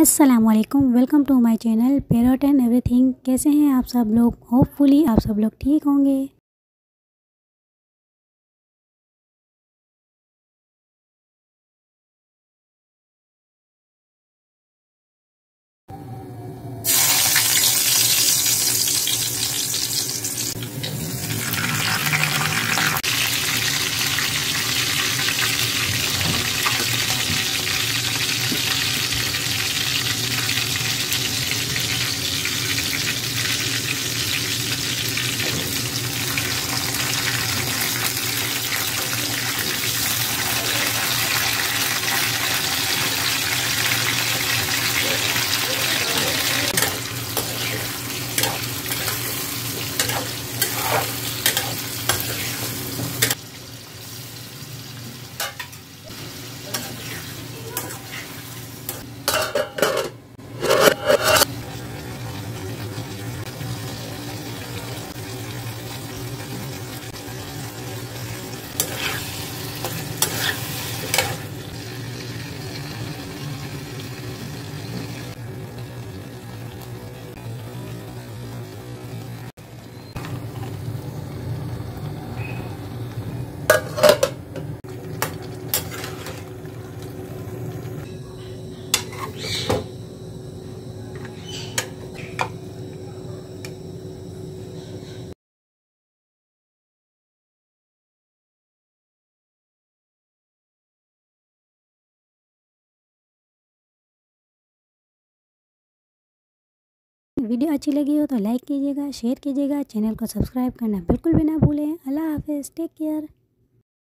अस्सलामुअलैकुम, welcome to my channel parrot and everything. कैसे हैं आप सब लोग? होपफुली आप सब लोग ठीक होंगे। वीडियो अच्छी लगी हो तो लाइक कीजिएगा, शेयर कीजिएगा, चैनल को सब्सक्राइब करना बिल्कुल भी ना भूलें। अल्लाह हाफ़िज़, टेक केयर।